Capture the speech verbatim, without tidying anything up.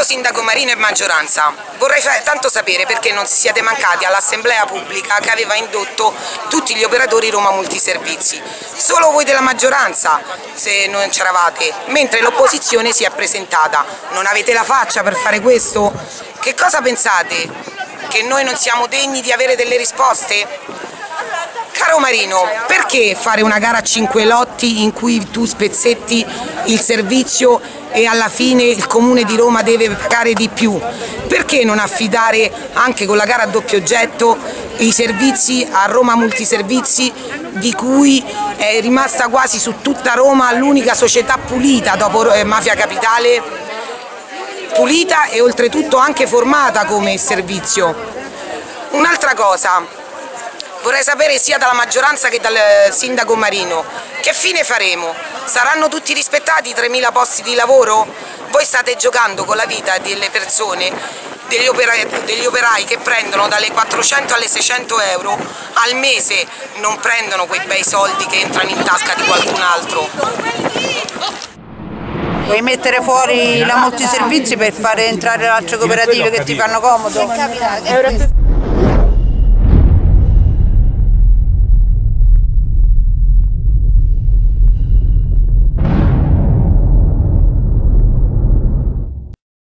Caro Sindaco Marino e maggioranza, vorrei tanto sapere perché non siete mancati all'assemblea pubblica che aveva indotto tutti gli operatori Roma Multiservizi. Solo voi della maggioranza, se non c'eravate, mentre l'opposizione si è presentata. Non avete la faccia per fare questo? Che cosa pensate? Che noi non siamo degni di avere delle risposte? Caro Marino, perché fare una gara a cinque lotti in cui tu spezzetti il servizio e alla fine il Comune di Roma deve pagare di più? Perché non affidare anche con la gara a doppio getto i servizi a Roma Multiservizi, di cui è rimasta quasi su tutta Roma l'unica società pulita dopo Mafia Capitale, pulita e oltretutto anche formata come servizio? Un'altra cosa. Vorrei sapere sia dalla maggioranza che dal Sindaco Marino che fine faremo. Saranno tutti rispettati i tremila posti di lavoro? Voi state giocando con la vita delle persone, degli operai, degli operai che prendono dalle quattrocento alle seicento euro al mese, non prendono quei bei soldi che entrano in tasca di qualcun altro. Puoi mettere fuori la Multiservizi per fare entrare altre cooperative che ti fanno comodo?